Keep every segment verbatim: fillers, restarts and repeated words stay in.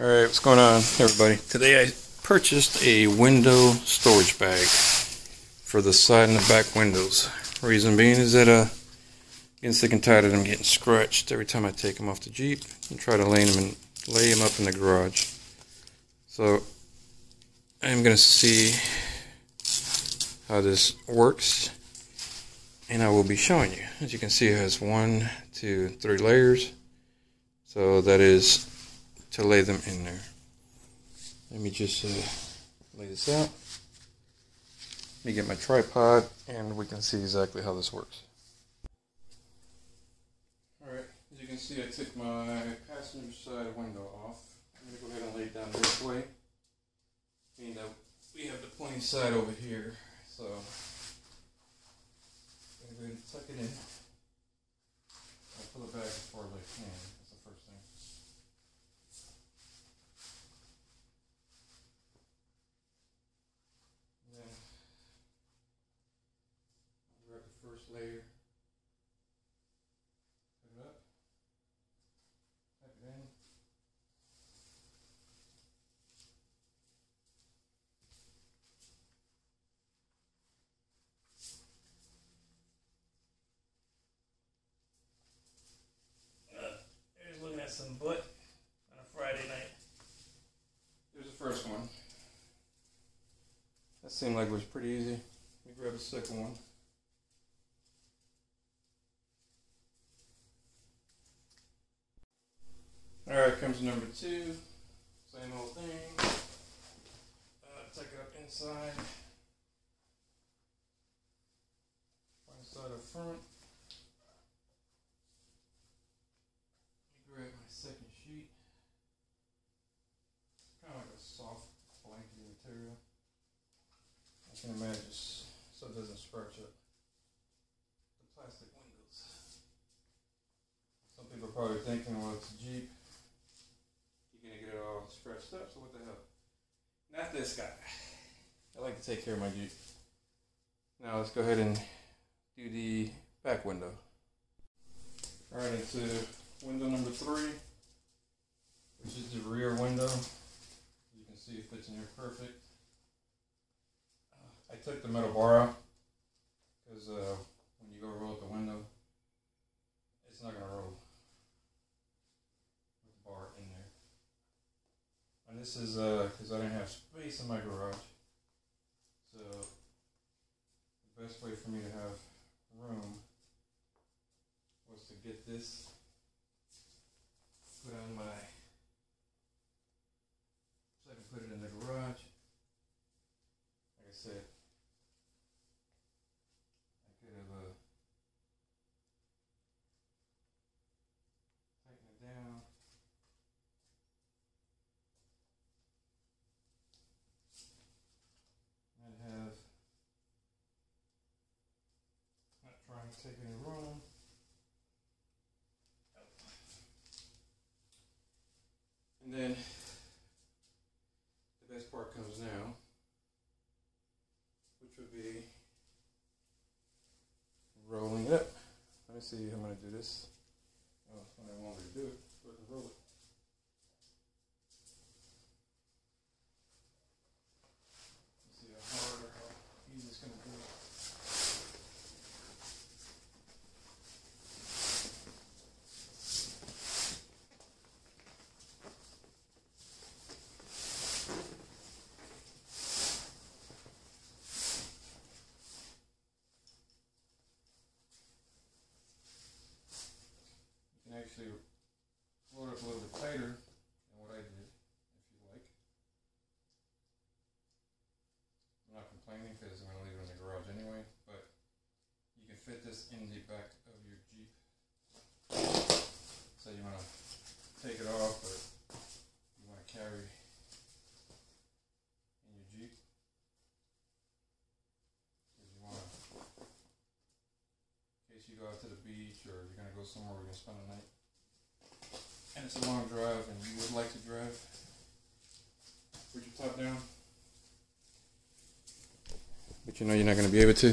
Alright, what's going on, everybody? Today I purchased a window storage bag for the side and the back windows. Reason being is that uh, getting sick and tired of them getting scratched every time I take them off the Jeep and try to lay them, in, lay them up in the garage. So I'm going to see how this works, and I will be showing you. As you can see, it has one, two, three layers. So that is to lay them in there. Let me just uh, lay this out. Let me get my tripod and we can see exactly how this works. Alright, as you can see, I took my passenger side window off. I'm going to go ahead and lay it down this way. Meaning that we have the pointy side over here. So, I'm going to go ahead and tuck it in. I'll pull it back as far as I can. That's the first thing. Layer, put it up, tuck it in, uh, there's looking at some butt on a Friday night. Here's the first one. That seemed like it was pretty easy. Let me grab the second one. Alright, comes number two. Same old thing. Uh, take it up inside. One side up front. Let me grab my second sheet. It's kind of like a soft blanket material. I can imagine just so it doesn't scratch up the plastic windows. Some people are probably thinking, well, it's a Jeep. Scratched up, so what the hell? Not this guy. I like to take care of my Jeep. Now let's go ahead and do the back window. Alright, it's uh, window number three, which is the rear window. You can see it fits in here perfect. I took the metal bar out because uh, when you go roll up the window, it's not going to roll. And this is because uh, I didn't have space in my garage, so the best way for me to have room was to get this, put on my, so I can put it in the garage. Like I said, I could have uh, tightened it down. Take any room. And then the best part comes now, which would be rolling it up. Let me see how I'm going to do this. Oh, when I want me to do it, so I can roll it. Let's see how hard or how easy it's going to be. Actually roll it up a little bit tighter than what I did, if you like. I'm not complaining because I'm going to leave it in the garage anyway, but you can fit this in the back of your Jeep. So you want to take it off or you want to carry in your Jeep. You go out to the beach or you're going to go somewhere where you're going to spend the night and it's a long drive and you would like to drive with your top down, but you know you're not going to be able to.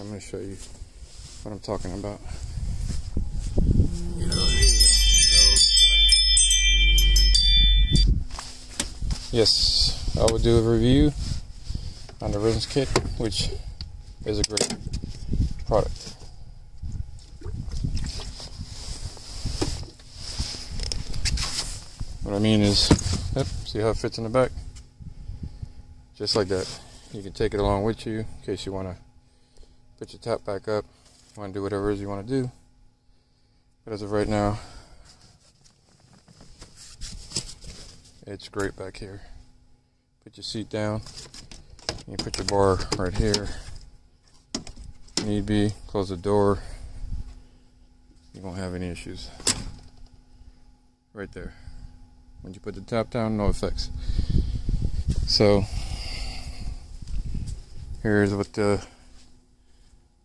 I'm going to show you what I'm talking about. You know, those yes, I will do a review on the rims kit, which is a great product. What I mean is, yep, see how it fits in the back? Just like that. You can take it along with you in case you want to put your top back up, want to do whatever it is you want to do. But as of right now, it's great back here. Put your seat down, you put your bar right here. Need be, close the door. You won't have any issues. Right there. When you put the top down, no effects. So, here's what the,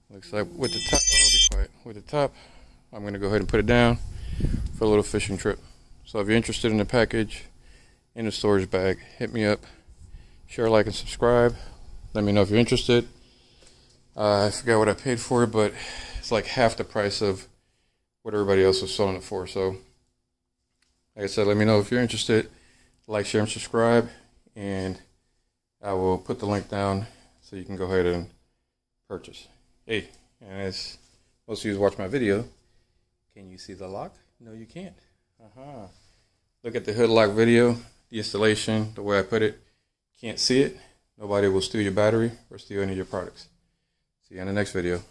looks like with the top, oh, be quiet. With the top, I'm gonna go ahead and put it down for a little fishing trip. So if you're interested in the package, in the storage bag, hit me up, share, like, and subscribe. Let me know if you're interested. uh, I forgot what I paid for it, but it's like half the price of what everybody else was selling it for. So like I said, let me know if you're interested. Like, share, and subscribe, and I will put the link down so you can go ahead and purchase. Hey, and as most of you watch my video, can you see the lock? No, you can't. Uh-huh. Look at the hood lock video. The installation, the way I put it, can't see it. Nobody will steal your battery or steal any of your products. See you in the next video.